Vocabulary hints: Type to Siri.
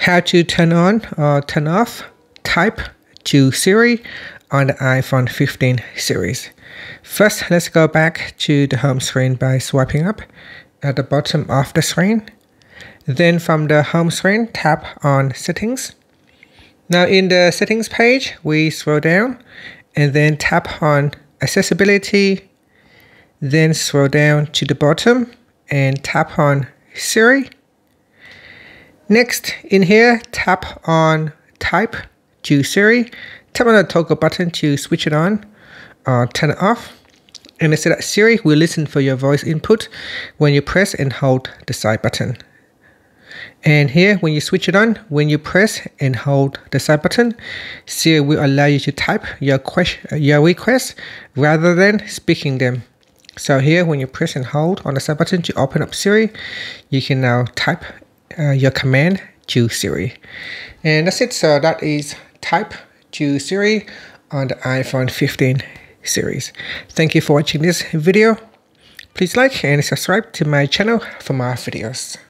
how to turn on or turn off Type to Siri on the iPhone 15 series. First, let's go back to the home screen by swiping up at the bottom of the screen. Then from the home screen, tap on Settings. Now in the Settings page, we scroll down and then tap on Accessibility. Then scroll down to the bottom and tap on Siri. Next, in here, tap on Type to Siri. Tap on the toggle button to switch it on or turn it off. And so that Siri will listen for your voice input when you press and hold the side button. And here, when you switch it on, when you press and hold the side button, Siri will allow you to type your request rather than speaking them. So here, when you press and hold on the side button to open up Siri, you can now type your command to Siri. And that's it. So that is Type to Siri on the iPhone 15 series. Thank you for watching this video. Please like and subscribe to my channel for more videos.